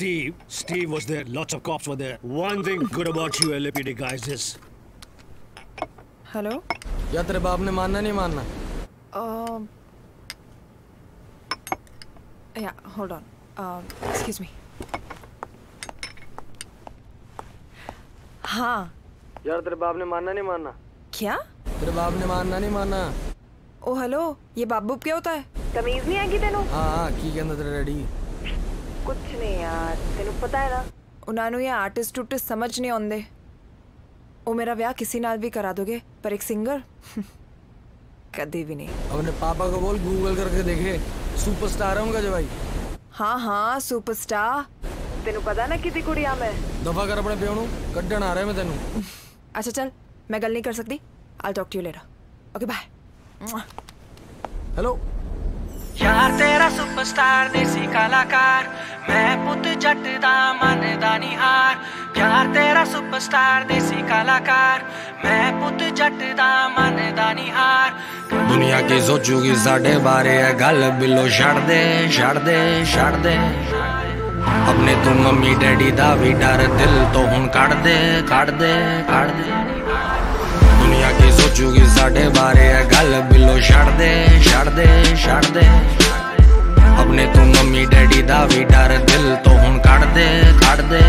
Steve was there. Lots of cops were there. One thing good about you LAPD guys is. Hello? या तेरे बाप ने मानना नहीं मानना? Yeah, hold on. Excuse me. हाँ. यार तेरे बाप ने मानना नहीं मानना? क्या? तेरे बाप ने मानना नहीं मानना? ओ हेलो, ये बाबू क्या होता है? तमीज नहीं आएगी तेनू? हाँ, की कहना तेरे रेडी? कुछ नहीं यार, तेनू पता है ना? उन्होंने ये आर्टिस्ट टूटिस्ट समझ नहीं आंदे। ओ मेरा ब्याह किसी नाल भी करा दोगे, पर एक सिंगर कदे भी नहीं। अपने पापा को बोल गूगल करके देखे, सुपरस्टार है उनका जवाई। हाँ हाँ सुपरस्टार। तेनू पता ना कितनी कुड़िया में? दफा कर अपने प्योनू, कड्डन आ रहे मैं तेनू। अच्छा चल, मैं गल नहीं कर सकती। I'll talk to you later. Okay, bye. Hello. यार तेरा सुपरस्टार देसी कलाकार मैं पुत जट दा मन दा निहार प्यार तेरा सुपरस्टार देसी कलाकार मैं पुत जट दा मन दा निहार दुनिया की सोचूगी साडे बारे है गल बिलो छड़ दे छड़ दे छड़ दे अपने तू मम्मी डैडी दा भी डर दिल तो हुन कड़ दे कड़ दे कड़ दे दुनिया की सोचूगी साडे बारे है गल बिलो छड़ दे छड़ दे छड़ दे अपने तू मम्मी डैडी दा भी डर दिल तो हुन कड़ दे कड़ दे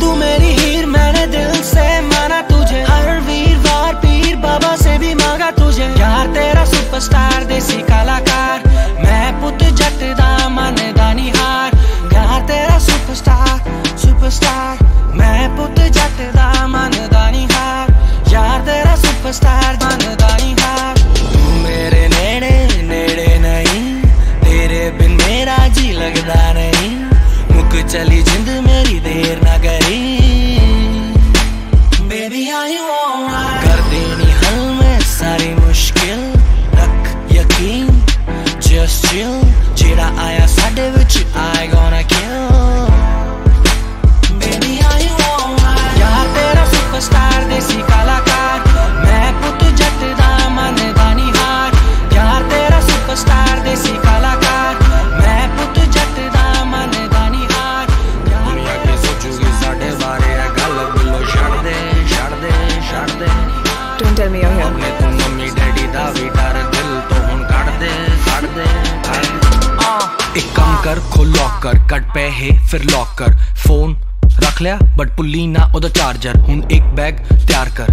तू मेरी हीर मैंने दिल से माना तुझे हर वीरवार पीर बाबा से भी मांगा तुझे यार तेरा सुपरस्टार देसी कलाकार मैं पुत जट दा मन दा निहार यार तेरा सुपरस्टार सुपरस्टार मैं पुत जट दा मन दा निहार यार तेरा सुपरस्टार मन दा निहार तू मेरे नेड़े नेड़े नहीं तेरे बिन मेरा जी लगदा नहीं मुक चली जिंद मेरी देर ना करी बेबी आई वांट कर देनी हल में सारी मुश्किल रख यकीन जस्ट चिल जेड़ा आया साडे विच आई गोना किल सुपरस्टार देसी कलाकार मैं पुत जट दा मन दा निहार यार तेरा सुपरस्टार देसी कलाकार मैं पुत जट दा मन दा निहार दुनिया के सोचूगी साडे बारे है गल बिलो छड़ दे छड़ दे छड़ दे don't tell me you here अपने तू मम्मी डैडी दा भी डर दिल तो हुन कड़ दे कड़ दे एक काम कर खोल लॉकर कट पे है फिर लॉकर फोन रख लिया बट पुली ना ओदा चार्जर हुन एक बैग तैयार कर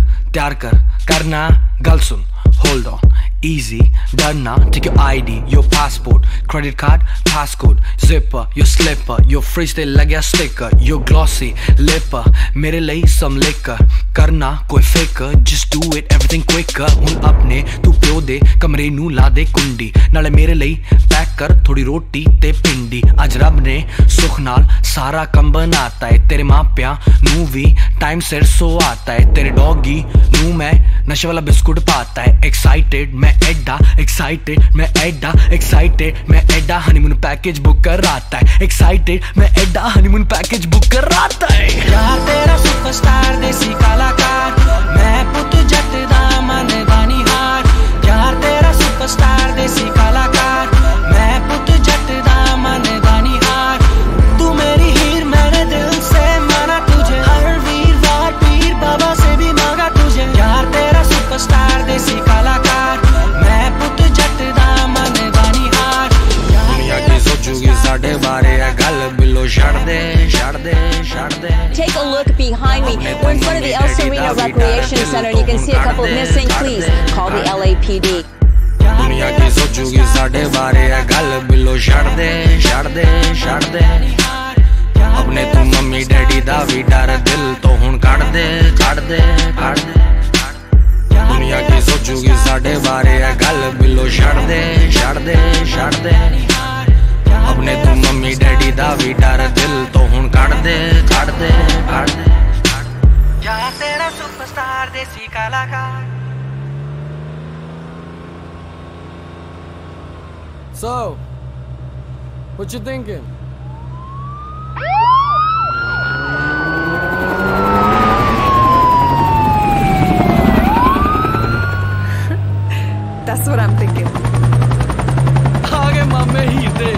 करना गल सुन होल्ड ऑन ईजी डरना take your ID your passport credit card passcode zipper your slipper your fridge ते लग गया स्टिकर योर ग्लॉसी लिपर मेरे लिए सम लेकर करना कोई faker just do it everything quicker हुन अपने तू प्यो दे कमरे नू ला दे कुंडी नाले मेरे लिए पैक कर थोड़ी रोटी ते पिंडी अज रब ने सुख नाल सारा कम बनाता है तेरे मां प्या नू भी टाइम सिर सो आता है तेरे डॉगी नू मैं नशे वाला बिस्कुट पाता है एक्साइटेड मैं एडा एक्साइटेड मैं एडा एक्साइटेड मैं एडा हनीमून पैकेज बुक कर राता है एक्साइटेड मैं एडा हनीमून पैकेज बुक कर राता है यार तेरा सुपरस्टार देसी कलाकार मैं पुत जट दा मन दा निहार यार तेरा सुपरस्टार देसी कलाकार मैं पुत जट दा मन दा निहार तू मेरी हीर मैंने दिल से माना तुझे हर वीरवार पीर बाबा से भी मांगा तुझे यार तेरा सुपरस्टार देसी कलाकार मैं पुत जट दा मन दा निहार दुनिया की सोचूगी साडे बारे है गल बिलो छड़ दे छड़ दे छड़ दे Take a look behind me we're in front of the El Sereno Recreation Center and you can see a couple missing please call the LAPD दुनिया की सोचूगी साडे बारे है गल बिलो छड़ दे छड़ दे छड़ दे अपने तू मम्मी डैडी दा भी डर दिल तो हुन कड़ दे कड़ दे कड़ दे दुनिया की सोचूगी साडे बारे है गल बिलो छड़ दे छड़ दे छड़ दे अपने तू मम्मी डैडी दा भी डर दिल तो हुन कड़ दे कड़ दे कड़ दे यार तेरा सुपरस्टार देसी कलाकार So, what you thinking? That's what I'm thinking. Aage mamme hi the.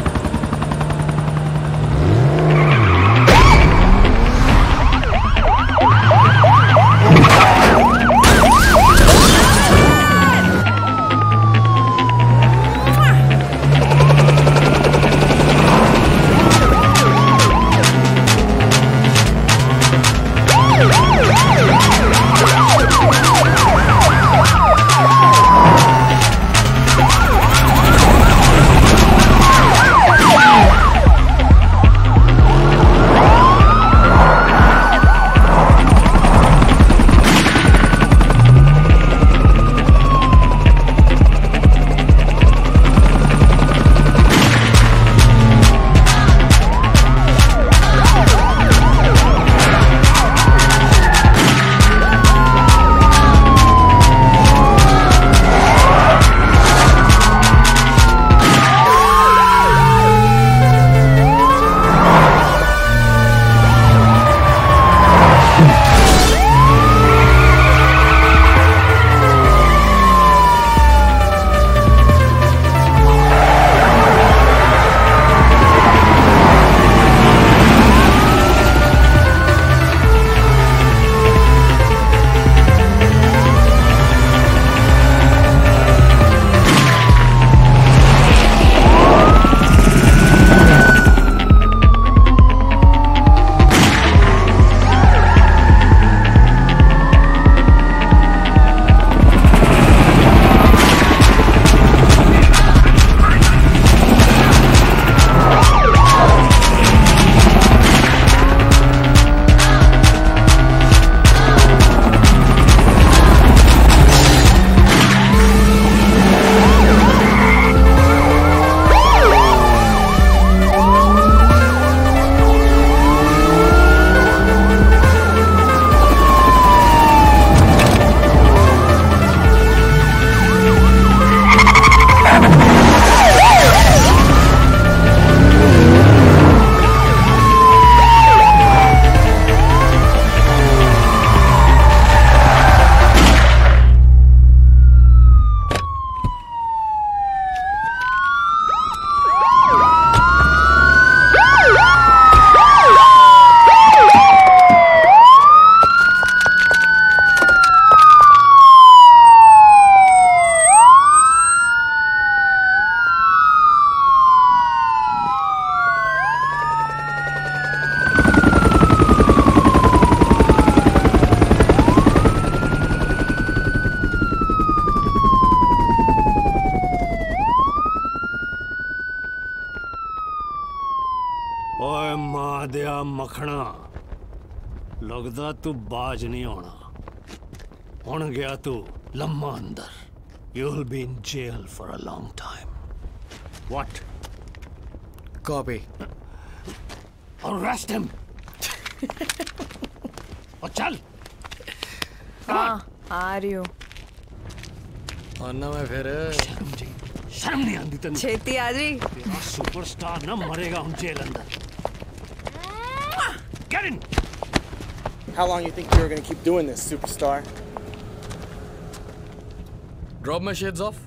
ओए मां दिया मखना, लगदा तू बाज नहीं होना। हुण गया तू लम्मा अंदर। You'll be in jail for a long time. What? Copy. Arrest him. और चल। हाँ, आ रही हूँ। और ना मैं फिर शर्म नहीं आती तेरे छेती आजी। तेरा सुपरस्टार ना मरेगा हम जेल अंदर। Get in. How long you think you're gonna keep doing this, superstar? Drop my shades off.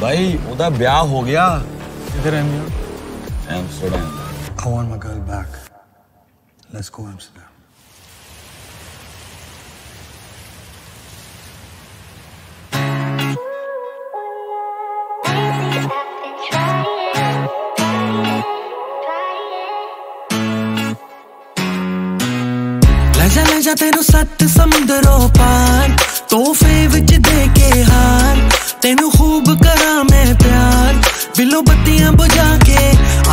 भाई उदा ब्याह हो गया। इधर Amsterdam. I want my girl back. Let's go Amsterdam. ले जा तेनू सत्त समंदरों पार, तोहफे विच देके हार, तेनू खूब करा मैं प्यार, बिलो बत्तियां बुझा के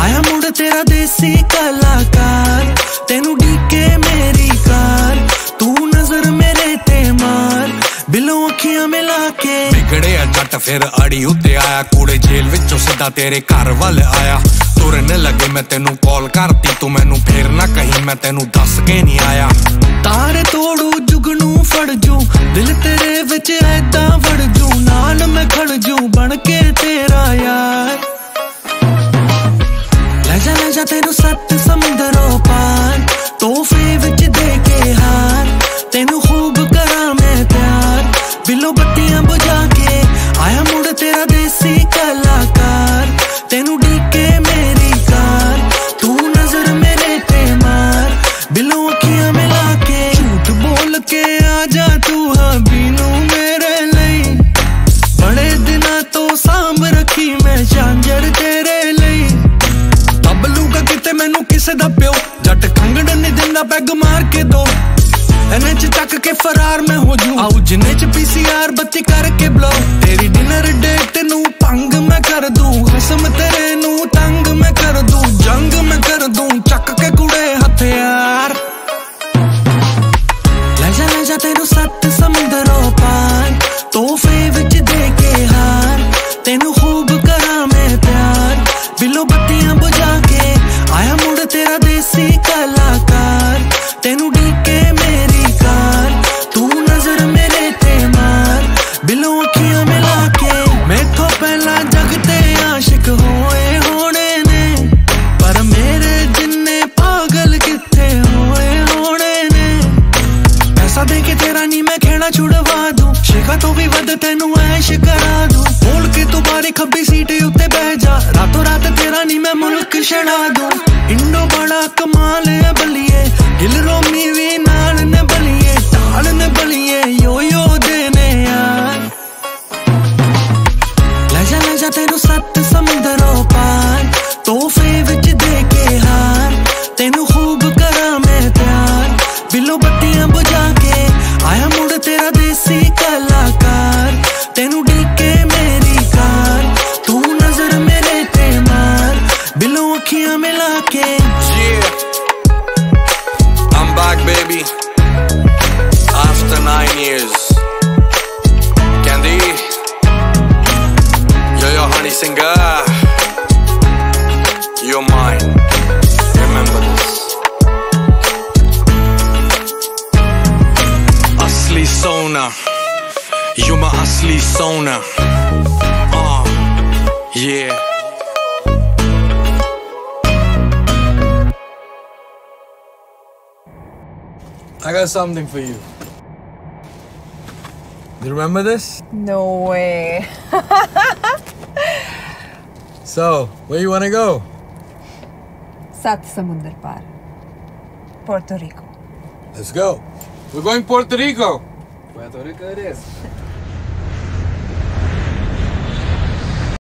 आया मुड़ तेरा देसी कलाकार, तेनू डीके मेरी कार, तू नजर मेरे ते मार, बिलो अखियां मिला के। बिगड़े जट फिर अड़ी उत्ते आया, कूड़े जेल विचों सदा तेरे घर वाल आया, तुरने लगे मैं तेनू कॉल करती तू मैनू फिर ना कहीं मैं तेनू दस के नहीं आया। तारे तोड़ू जुगनू फड़जू, दिल तेरे विच ऐदा वड़जू, नाल मैं खड़जू बनके तेरा यार। ले जा तेनू सत्त समुंदरों पार, तोहफे विच देके हार, तेनू खूब करा मैं प्यार, बिलो बत्तियां बुझा के आया मुड़ तेरा देसी कलाकार, तेनू डीके मेरी कार, तू नजर मेरे ते मार, बिलो अखियां मिला के। झूठ बोल के आजा तू हाँ बीनू मेरे लई, बड़े दिना तो सांभ रखी मैं झांझर तेरे लई, तबलू का किते मैनू किसे दा प्यो, जट खंगड़ नी दिंदा बैग मार के दो, एनएच तक के फरार में हो जू, आओ जिने च पीसीआर बत्ती करके ब्लो, तेरी डिनर डेट नू पंग मैं कर दूं, खसम तेरे नू तंग मैं कर दूं, जंग मैं कर दूं चक के कुड़े हथियार। ले जा तेनू सत्त समुंदरों पार, तोहफे विच देके हार, तेनू खूब करा मैं प्यार, बिलो बत्तियां बुझा के आया मुड़ तेरा देसी कलाकार, तेनू डीके मेरी कार, तू नजर मेरे ते मार, बिलो अखियां मिला के। मैं तो पहला जगते आशिक होए होने ने, पर मेरे जिन्ने पागल किथे होए होने ने, पैसा दे के तेरा नी मैं खेड़ा छुड़वा दूं, शिखा तो भी वध तेनू ऐश करा दूं, बोल के तू बारी खब्बी सीटे उत्ते बह जा, रातों रात तेरा नी मैं मुल्क छड़ा दूं, इंडो बड़ा कमाल है बलिए, हिल रोमी भी नाल न बलिए, ताल न बलिए यो यो देने यार। ले जा तेनू सत्त समुंदरों पार, तोहफे विच देके हार, तेनू खूब करा मैं प्यार, बिलो बत्तियां बुझा के आया मुड़ तेरा देसी कलाकार, तेनू डीके मेरी कार, तू नजर मेरे ते मार, बिलो अखियां मिला के। Back, baby. After 9 years, Candy, Yo Yo Honey Singh, you're mine. Remember this. Asli Sona, you're my Asli Sona. Yeah. I got something for you. Do you remember this? No way. So, where you wanna go? Sat Samundar Par, Puerto Rico. Let's go. We're going Puerto Rico. Puerto Rico it is.